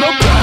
no